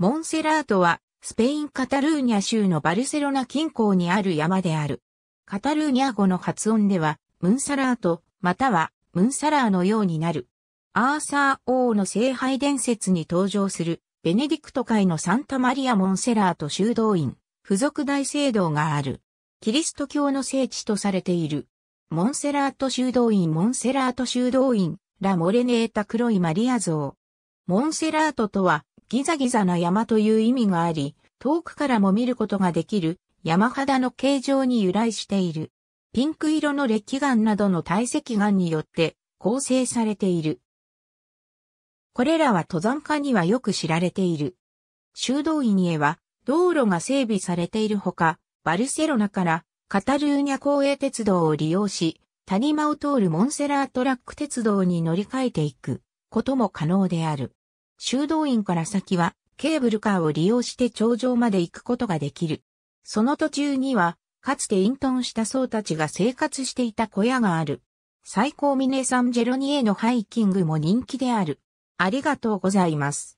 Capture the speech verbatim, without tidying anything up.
モンセラートは、スペイン・カタルーニャ州のバルセロナ近郊にある山である。カタルーニャ語の発音では、ムンサラート、または、ムンサラーのようになる。アーサー王の聖杯伝説に登場する、ベネディクト会のサンタマリア・モンセラート修道院、付属大聖堂がある。キリスト教の聖地とされている。モンセラート修道院モンセラート修道院、ラ・モレネータ黒いマリア像。モンセラートとは、ギザギザな山という意味があり、遠くからも見ることができる山肌の形状に由来している。ピンク色の礫岩などの堆積岩によって構成されている。これらは登山家にはよく知られている。修道院へは道路が整備されているほか、バルセロナからカタルーニャ公営鉄道を利用し、谷間を通るモンセラートラック鉄道に乗り換えていくことも可能である。修道院から先はケーブルカーを利用して頂上まで行くことができる。その途中にはかつて隠遁した僧たちが生活していた小屋がある。最高峰サンジェロニへのハイキングも人気である。ありがとうございます。